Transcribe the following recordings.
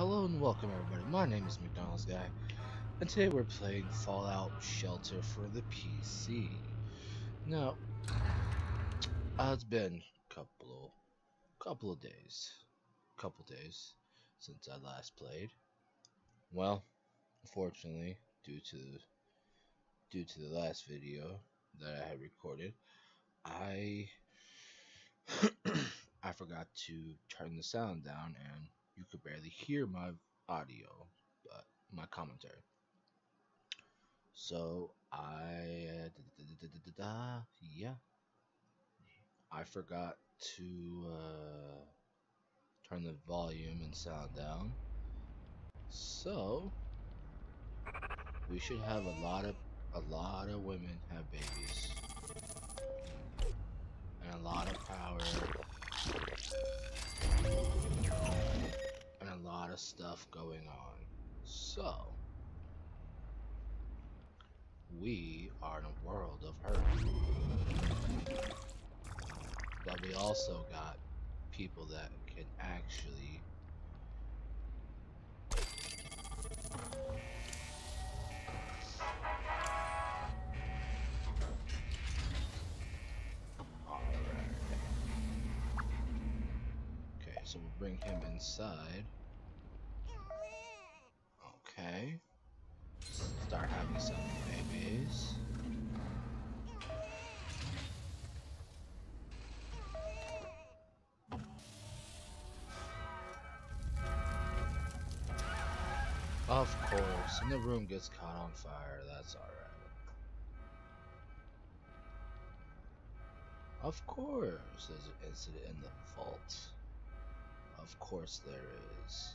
Hello and welcome everybody, my name is McDonald's Guy, and today we're playing Fallout Shelter for the PC. Now, it's been a couple of days since I last played. Well, unfortunately, due to the last video that I had recorded, I forgot to turn the sound down, and you could barely hear my audio, but my commentary. So I forgot to turn the volume and sound down. So we should have a lot of women have babies, and a lot of power. A lot of stuff going on, so we are in a world of hurt, but we also got people that can actually alright. Okay, so we'll bring him inside. Okay, start having some babies. Of course, and the room gets caught on fire, that's alright. Of course, there's an incident in the vault. Of course there is.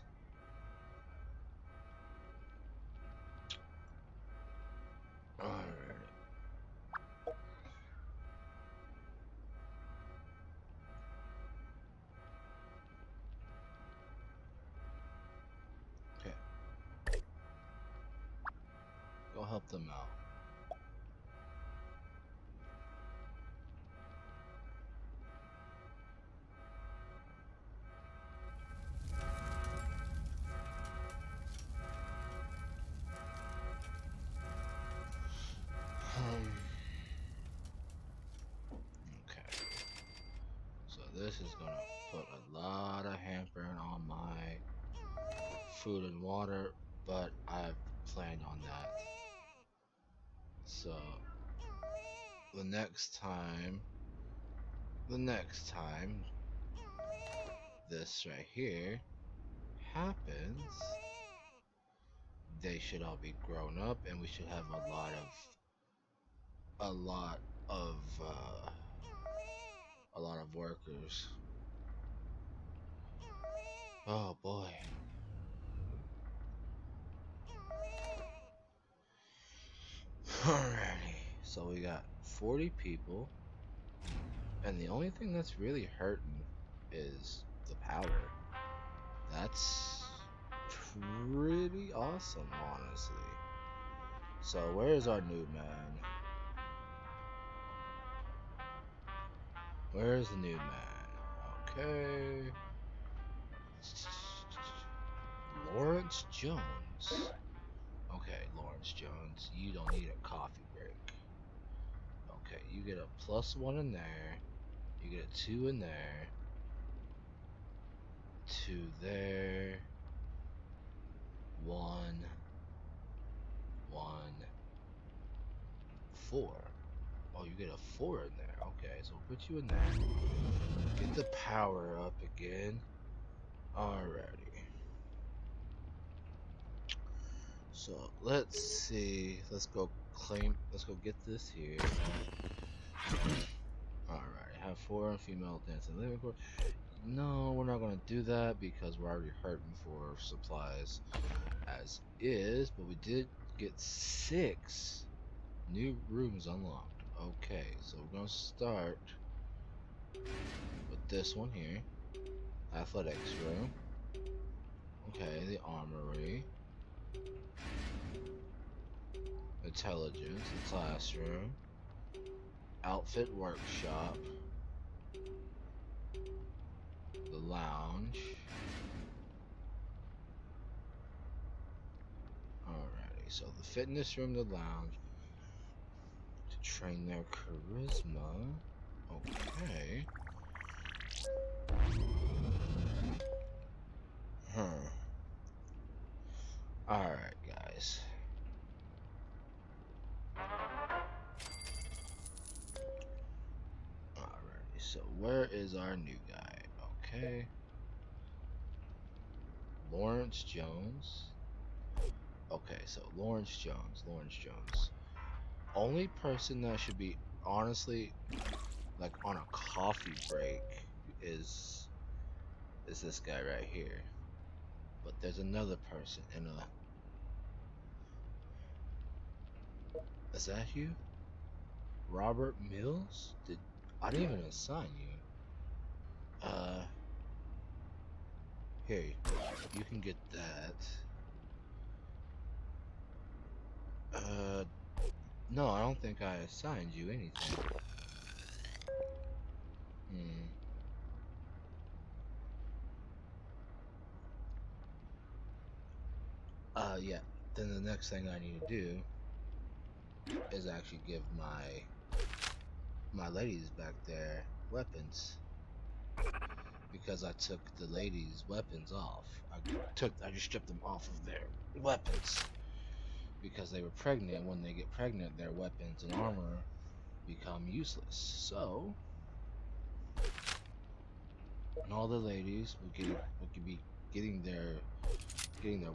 Help them out. Okay. So this is gonna put a lot of hampering on my food and water, but I've planned on that. So the next time this right here happens, they should all be grown up, and we should have a lot of workers. Oh boy. Alrighty, so we got 40 people, and the only thing that's really hurting is the power. That's pretty awesome, honestly. So where's our new man? Where's the new man? Okay. Lawrence Jones. Okay, Lawrence Jones, you don't need a coffee break. Okay, you get a +1 in there. You get a 2 in there. 2 there. 1. 1. 4. Oh, you get a 4 in there. Okay, so we'll put you in there. Get the power up again. Alrighty. So let's see, let's go get this here. Alright, have 4 female dance and living quarters. No, we're not gonna do that because we're already hurting for supplies as is, but we did get 6 new rooms unlocked. Okay, so we're gonna start with this one here. Athletics room. Okay, the armory. Intelligence, the classroom, outfit workshop, the lounge, so the fitness room, the lounge, to train their charisma. Okay. Huh. Alright, guys. Alrighty, so where is our new guy? Okay. Lawrence Jones. Okay, so Lawrence Jones. Only person that should be honestly like on a coffee break is this guy right here. But there's another person in a... Is that you? Robert Mills? I didn't even assign you. Here, you can get that. No, I don't think I assigned you anything. Yeah, then the next thing I need to do is actually give my ladies back their weapons. Because I took the ladies' weapons off. I just stripped them off of their weapons. Because they were pregnant. When they get pregnant, their weapons and armor become useless. So, and all the ladies would be getting their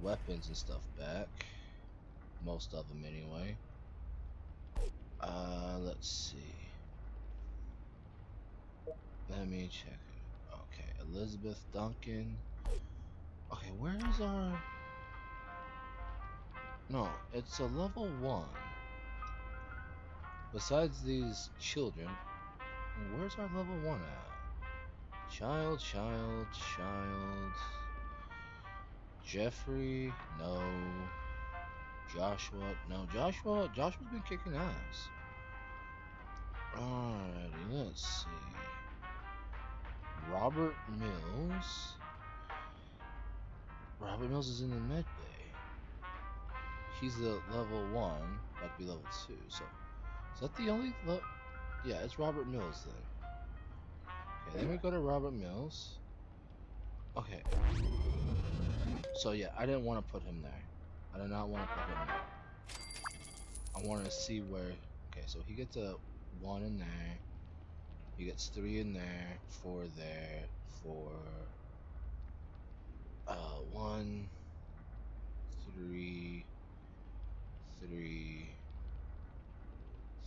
weapons and stuff back. Most of them, anyway. Let's see. Let me check it. Okay, Elizabeth Duncan. Okay, where is our... No, it's a level 1. Besides these children, where's our level 1 at? Child. Jeffrey, no. Joshua, no. Joshua's been kicking ass. Alrighty, let's see. Robert Mills. Robert Mills is in the med bay. He's the level 1, that'd be level 2. So, is that the only? Yeah, it's Robert Mills then. Okay, then we go to Robert Mills. Okay. So yeah, I didn't want to put him there. I did not want to put him there. I want to see where... Okay, so he gets a 1 in there. He gets 3 in there. 4 there. 4... 1... 3... 3...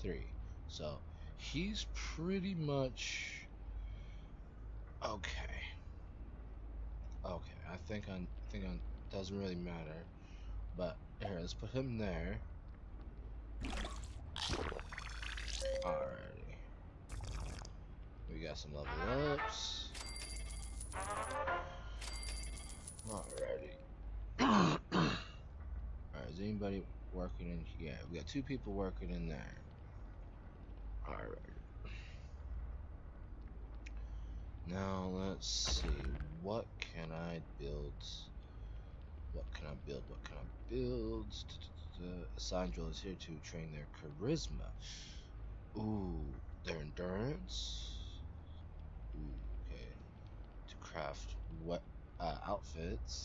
3. So, he's pretty much... Okay. Okay, I think doesn't really matter, but here, let's put him there. Alrighty, we got some level ups. Alrighty. Alright, is anybody working in here? Yeah, we got 2 people working in there. Alright. Now let's see, what can I build? What can I build? Assign drillers here to train their charisma. Ooh, their endurance. Ooh, okay. To craft what outfits,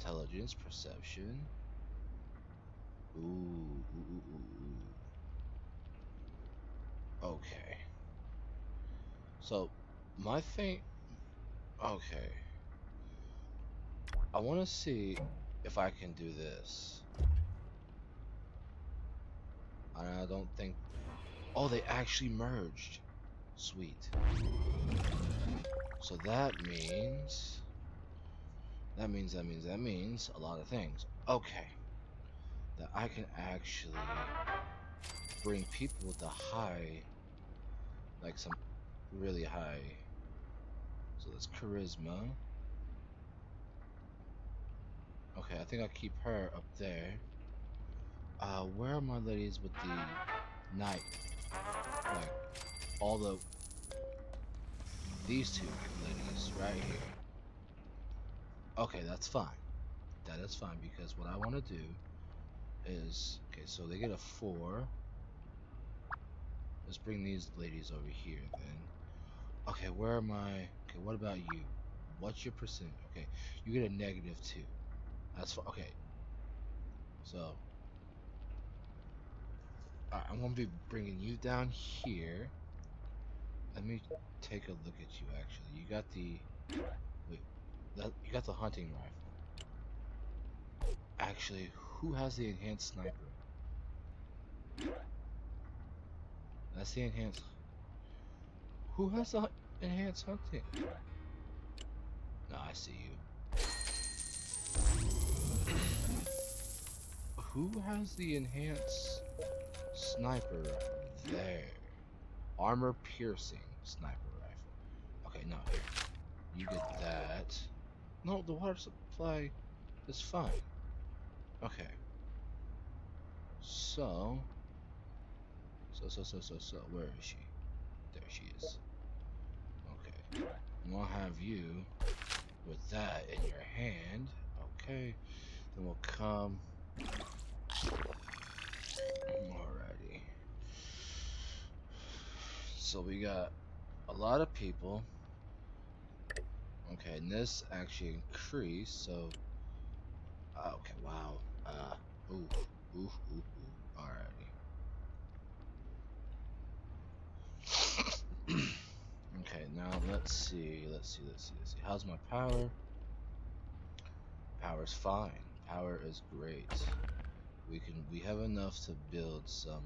intelligence, perception. Ooh. Okay. So. My thing, okay, I want to see if I can do this. I don't think, oh, they actually merged. Sweet. So that means a lot of things. Okay, that I can actually bring people with a high, like some really high. So that's charisma. Okay, I think I'll keep her up there. Where are my ladies with the knight? Like, all the... These 2 ladies right here. Okay, that's fine. That is fine, because what I want to do is... Okay, so they get a 4. Let's bring these ladies over here then. Okay, where am I? Okay, what about you? What's your percentage? Okay, you get a -2. That's fine. Okay. So... Alright, I'm going to be bringing you down here. Let me take a look at you, actually. You got the... Wait. You got the hunting rifle. Actually, who has the enhanced sniper? That's the enhanced... Who has the enhanced hunting? Nah, I see you. Who has the enhanced sniper rifle? There. Armor piercing sniper rifle. Okay, no. Here. You get that. No, the water supply is fine. Okay. So, where is she? There she is. Okay. And we'll have you with that in your hand. Okay. Then we'll come. Alrighty. So we got a lot of people. Okay, and this actually increased, so... okay, wow. Alrighty. Okay, now let's see. How's my power? Power's fine. Power is great. We have enough to build some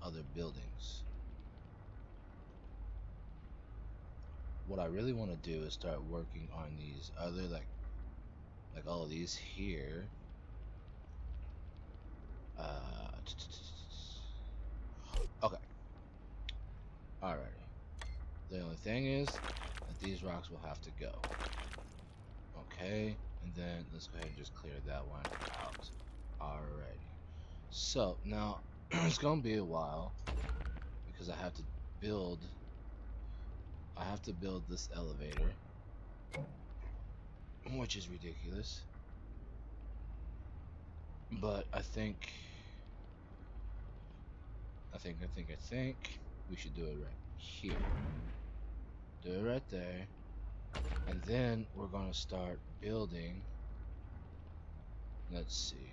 other buildings. What I really want to do is start working on these other like all of these here. Okay. Alrighty. The only thing is that these rocks will have to go. Okay, and then let's go ahead and just clear that one out. Alrighty. So now it's gonna be a while because I have to build this elevator, which is ridiculous. But I think we should do it right here. Do it right there. And then we're gonna start building. Let's see.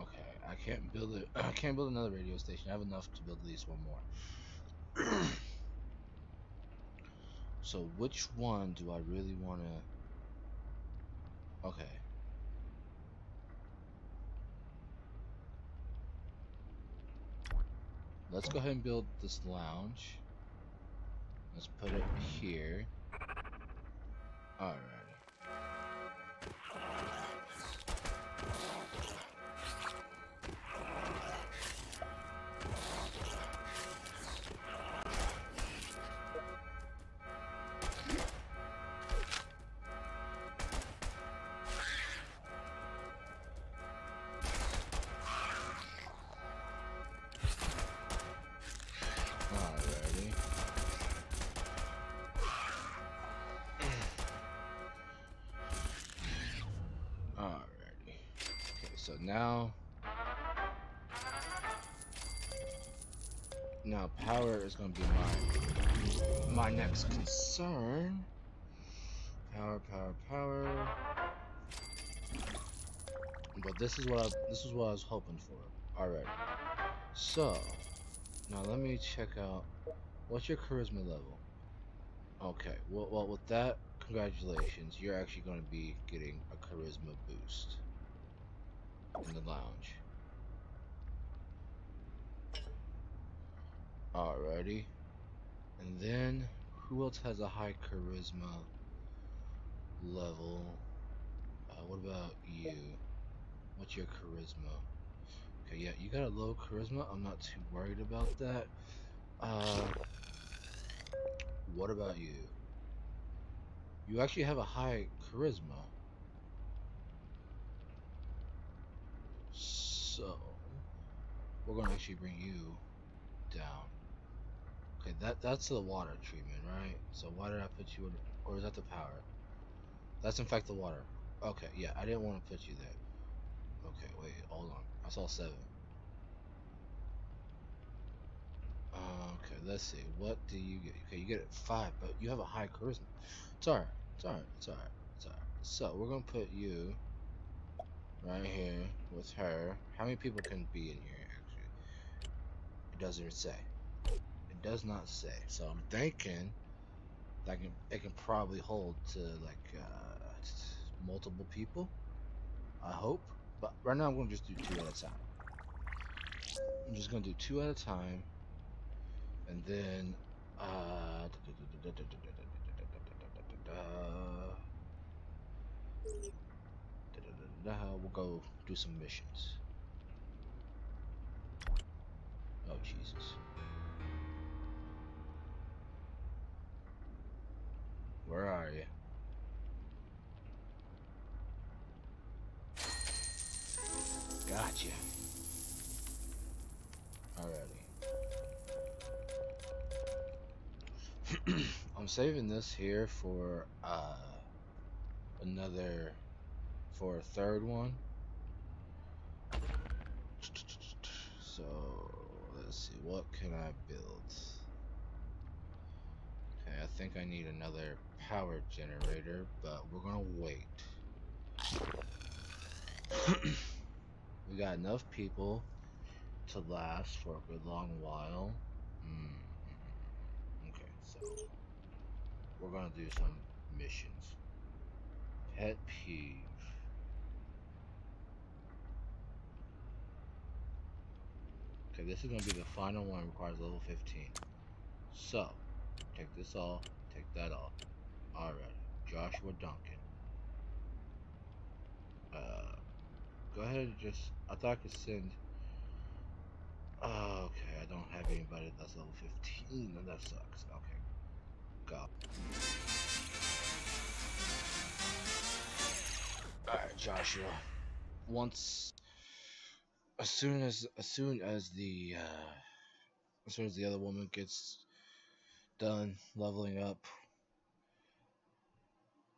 Okay, I can't build another radio station. I have enough to build at least one more. So which one do I really want to... Okay. Let's go ahead and build this lounge. Let's put it here. Alright. Now power is going to be my next concern. Power. But this is what I was hoping for. Alright. So now let me check out what's your charisma level. Okay. Well, with that, congratulations. You're actually going to be getting a charisma boost in the lounge. Alrighty. And then who else has a high charisma level? What about you? What's your charisma? Okay, yeah, you got a low charisma. I'm not too worried about that. What about you? You actually have a high charisma. So we're gonna actually bring you down. Okay, that's the water treatment, right? So why did I put you in, or is that the power? That's in fact the water. Okay, yeah, I didn't want to put you there. Okay, wait, hold on. I saw 7. Okay, let's see. What do you get? Okay, you get 5, but you have a high charisma. It's alright. It's alright. It's alright. It's alright. So, we're going to put you right here with her. How many people can be in here, actually? It doesn't say. It does not say. So, I'm thinking that it can probably hold to, like, multiple people. I hope. But right now, I'm going to just do 2 at a time. I'm just going to do 2 at a time. And then, we'll go do some missions. Oh, Jesus. Where are you? Gotcha. Alrighty. I'm saving this here for a third one. So let's see, what can I build? Okay, I think I need another power generator, but we're gonna wait. We got enough people to last for a good long while. So, we're gonna do some missions. Pet peeve. Okay, this is gonna be the final one. Requires level 15. So, take this off. Take that off. Alright, Joshua Duncan. Go ahead and just. I thought I could send. Okay, I don't have anybody that's level 15, and that sucks. Okay. Alright, Joshua. As soon as the other woman gets done leveling up,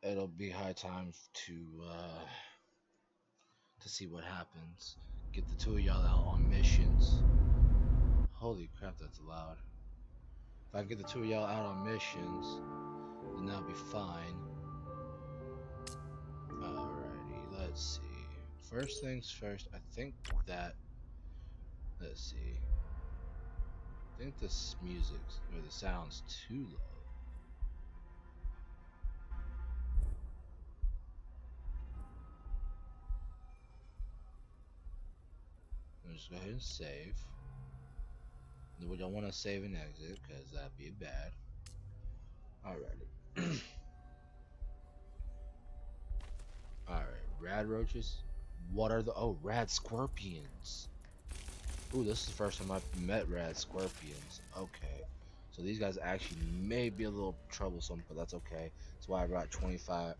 it'll be high time to see what happens. Get the 2 of y'all out on missions. Holy crap, that's loud. If I can get the 2 of y'all out on missions, then that'll be fine. Alrighty, let's see. First things first, I think that... Let's see. I think this music, or the sound's too low. I'm just going to go ahead and save. We don't want to save and exit because that'd be bad. Alrighty. Alright, rad roaches. What are the rad scorpions? Ooh, this is the first time I've met rad scorpions. Okay, so these guys actually may be a little troublesome, but that's okay. That's why I brought 24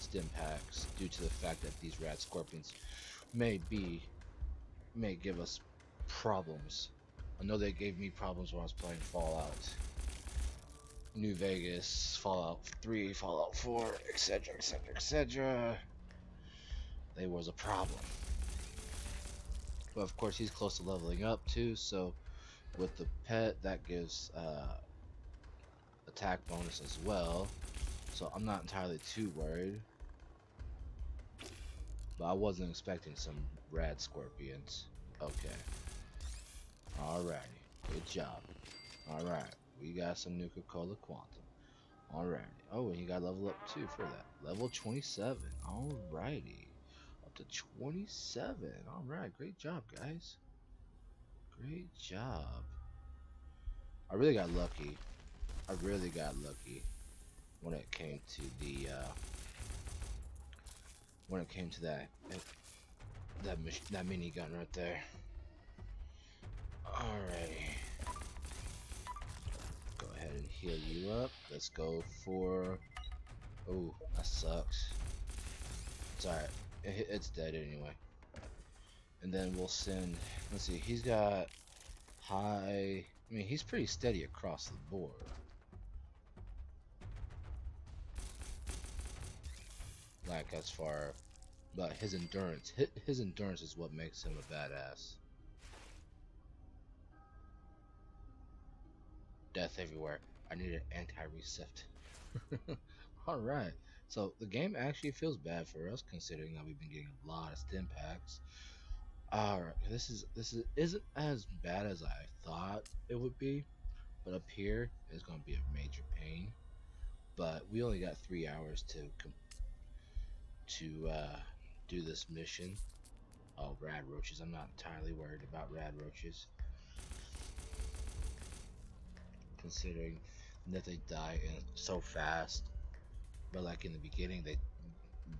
stim packs, due to the fact that these rad scorpions may give us problems. I know they gave me problems when I was playing Fallout New Vegas, Fallout 3, Fallout 4, etc, etc, etc. They was a problem. But of course he's close to leveling up too, so with the pet that gives attack bonus as well. So I'm not entirely too worried. But I wasn't expecting some rad scorpions. Okay. Alrighty, good job. Alright, we got some Nuka-Cola Quantum. Alrighty. Oh, and you got level up too for that. Level 27. Alrighty. Up to 27. Alright, great job, guys. Great job. I really got lucky. I really got lucky when it came to the that minigun right there. Alrighty. Go ahead and heal you up. Let's go for... Oh, that sucks. It's alright. It's dead anyway. And then we'll send... Let's see, he's got high... I mean, he's pretty steady across the board. Like, as far But his endurance is what makes him a badass. Death everywhere. I need an anti-recept. Alright, so the game actually feels bad for us considering that we've been getting a lot of stim packs. Alright, this isn't as bad as I thought it would be, but up here it's gonna be a major pain. But we only got 3 hours to do this mission. Oh, rad roaches. I'm not entirely worried about rad roaches, considering that they die so fast. But like in the beginning,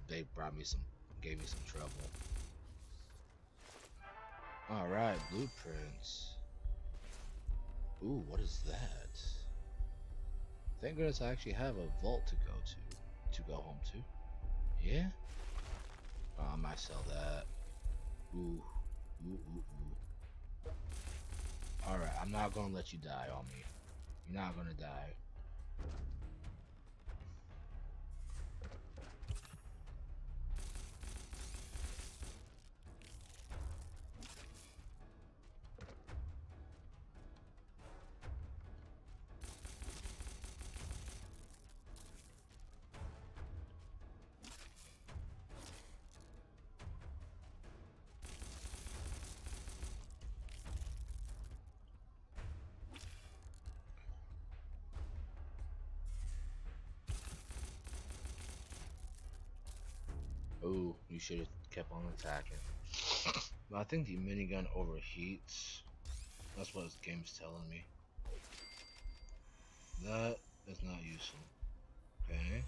they gave me some trouble. All right, blueprints. Ooh, what is that? Thank goodness I actually have a vault to go home to. Yeah. I might sell that. Ooh, ooh, ooh, ooh. All right, I'm not gonna let you die on me. You're not gonna die. Ooh, you should have kept on attacking. But I think the minigun overheats. That's what this game's telling me. That is not useful. Okay.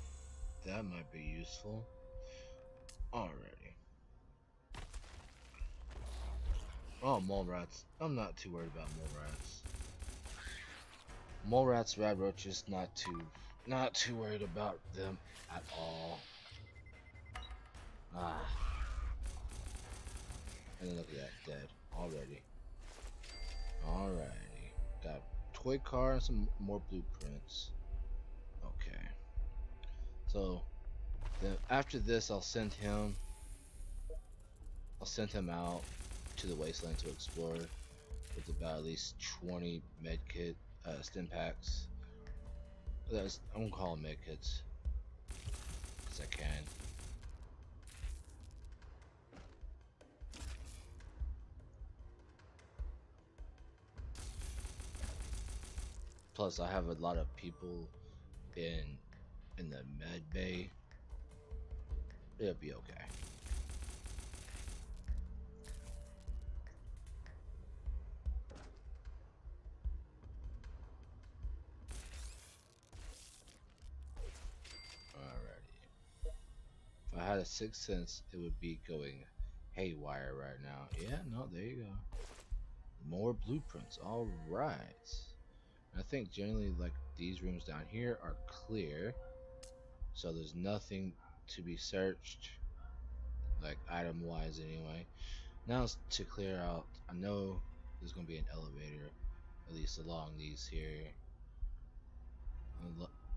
That might be useful. Alrighty. Oh, mole rats. I'm not too worried about mole rats. Mole rats, rad roaches, not too worried about them at all. Ah, and then look at that, dead already. Alrighty, got a toy car and some more blueprints. Okay, so then after this, I'll send him out to the wasteland to explore with about at least 20 medkit stim packs. I'm gonna call them medkits because I can. Plus, I have a lot of people in the med bay. It'll be okay. Alrighty. If I had a sixth sense, it would be going haywire right now. Yeah, no, there you go. More blueprints. All right. I think generally like these rooms down here are clear, so there's nothing to be searched, like item wise anyway. Now it's to clear out. I know there's gonna be an elevator at least along these here,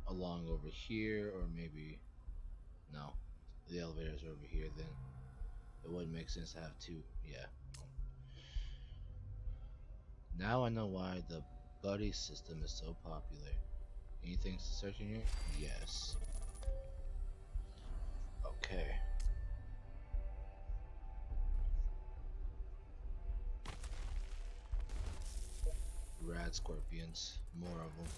along over here, or maybe no, the elevators are over here, then it wouldn't make sense to have two. Yeah, now I know why the buddy system is so popular. Anything to search in here? Yes. Okay. Rad scorpions, more of them.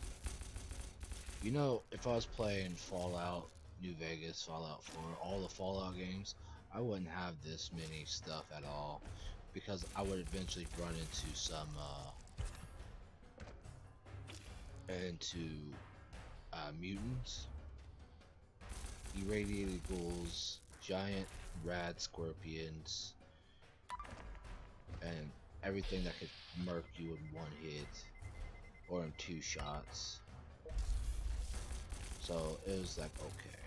You know, if I was playing Fallout, New Vegas, Fallout 4, all the Fallout games, I wouldn't have this many stuff at all, because I would eventually run into some mutants, irradiated ghouls, giant rad scorpions, and everything that could murk you in one hit or in two shots. So it was like, okay.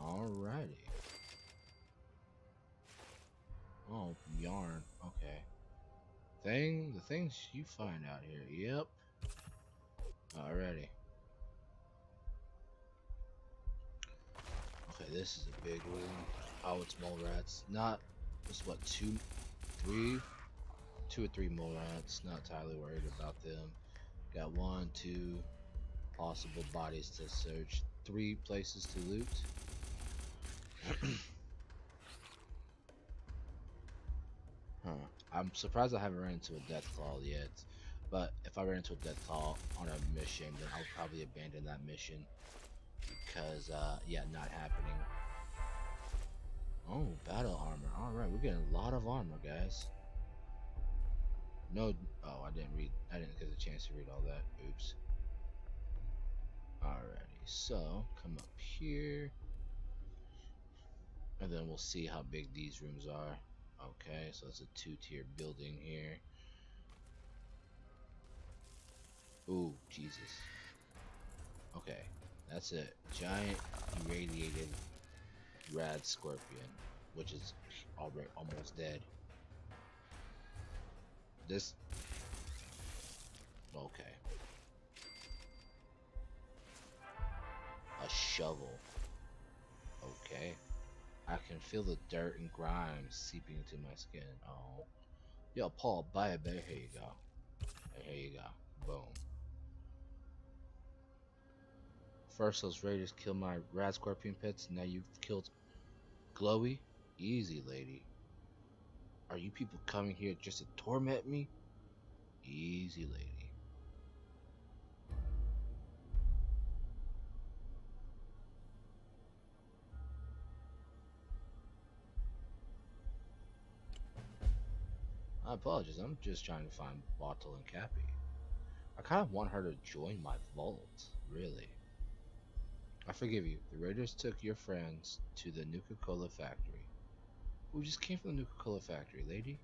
Alrighty. Oh, yarn. Okay. The things you find out here. Yep. Alrighty. this is a big room. Oh, it's mole rats. Not, it's what, two or three mole rats. Not entirely worried about them. Got 1, 2 possible bodies to search. 3 places to loot. Huh. I'm surprised I haven't run into a death claw yet. But if I ran into a death claw on a mission, then I'll probably abandon that mission. Because, yeah, not happening. Oh, battle armor. Alright, we're getting a lot of armor, guys. No, oh, I didn't get a chance to read all that. Oops. Alrighty, so come up here. And then we'll see how big these rooms are. Okay, so it's a 2-tier building here. Ooh, Jesus. Okay, that's a giant irradiated rad scorpion, which is already almost dead. This. Okay. A shovel. Okay. I can feel the dirt and grime seeping into my skin. Oh. Yo, Paul, buy a bear. Here you go. Here you go. Boom. First, those raiders killed my rad scorpion pets. Now you've killed Chloe. Easy, lady. Are you people coming here just to torment me? Easy, lady. I apologize, I'm just trying to find Bottle and Cappy. I kind of want her to join my vault, really. I forgive you. The raiders took your friends to the Nuka-Cola factory. We just came from the Nuka-Cola factory, lady.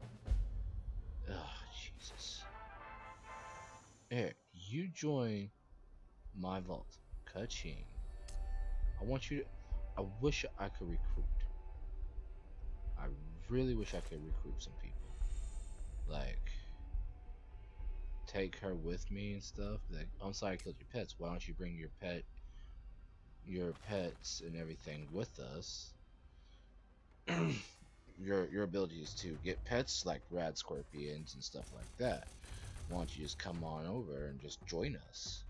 Ugh, Jesus. Here, you join my vault. Ka-ching. I want you to... I wish I could recruit. I really wish I could recruit some people. Like, take her with me and stuff. Like, I'm sorry I killed your pets. Why don't you bring your pets and everything with us? Your abilities to get pets like rad scorpions and stuff like that. Why don't you just come on over and just join us?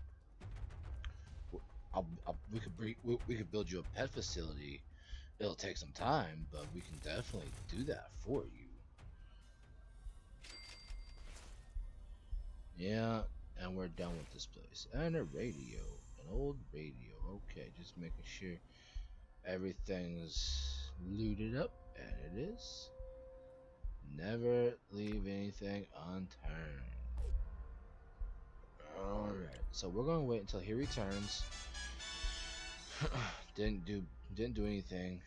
We could build you a pet facility. It'll take some time, but we can definitely do that for you. Yeah, and we're done with this place. And a radio, an old radio. Okay, just making sure everything's looted up, and it is. Never leave anything unturned. Alright, so we're gonna wait until he returns. Didn't do anything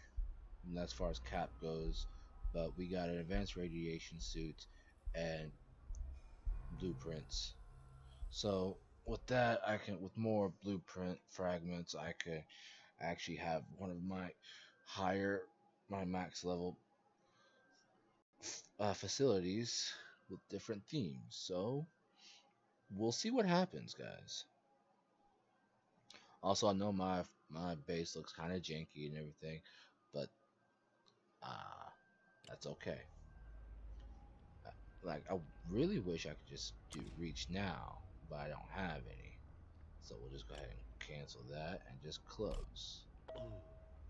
as far as Cap goes, but we got an advanced radiation suit and blueprints. So with that, I can, with more blueprint fragments, I could actually have one of my max level facilities with different themes. So we'll see what happens, guys. Also, I know my base looks kind of janky and everything, but that's okay. Like, I really wish I could just do reach now, but I don't have any. So we'll just go ahead and cancel that and just close.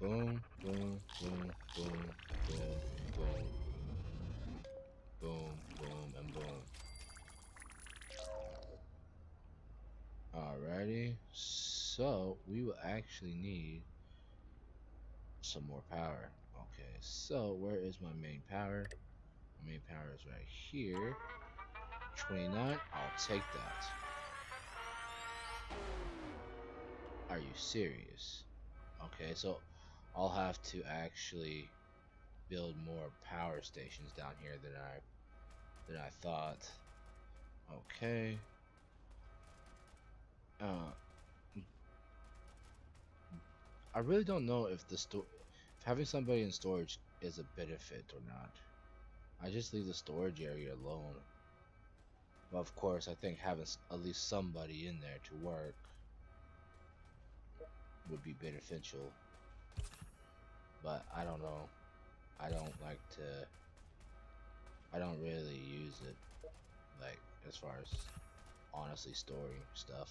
Boom, boom, boom, boom, boom, boom. Boom, boom, and boom. Alrighty, so we will actually need some more power. Okay, so where is my main power? My main power is right here. 29. I'll take that. Are you serious? Okay, so I'll have to actually build more power stations down here than I thought. Okay. I really don't know if having somebody in storage is a benefit or not. I just leave the storage area alone. But of course, I think having at least somebody in there to work would be beneficial. but I don't know. I don't like to. I don't really use it, like, as far as honestly story stuff.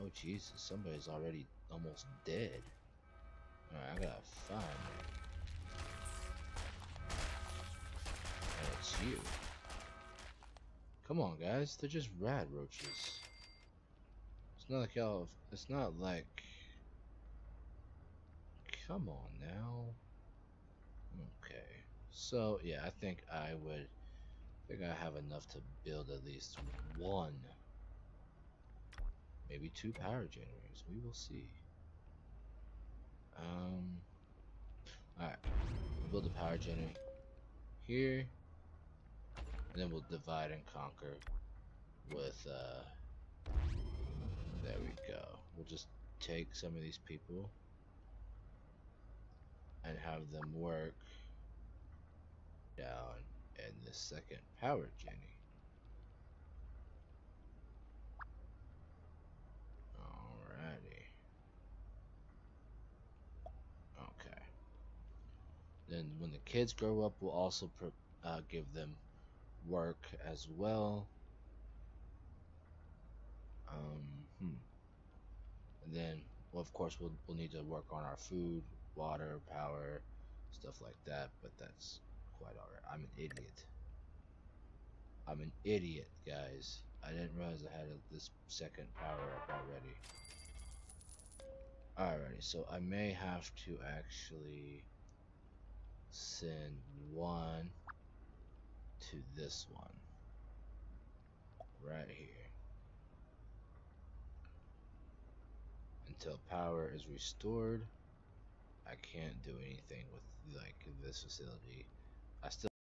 Oh Jesus! Somebody's already almost dead. All right, I gotta find it. Oh, it's you. Come on, guys. They're just rad roaches. It's not like y'all. It's not like. Come on now. Okay. So yeah, I think I would. I think I have enough to build at least one. Maybe two power generators. We will see. Alright. We'll build a power generator here. And then we'll divide and conquer with, there we go. We'll just take some of these people and have them work down in the second power generator. Okay. Then when the kids grow up, we'll also give them work as well. And then, well, of course, we'll need to work on our food, water, power, stuff like that. But that's quite alright. I'm an idiot. I'm an idiot, guys. I didn't realize I had this second power up already. Alrighty, so I may have to actually send one to this one right here until power is restored. I can't do anything with like this facility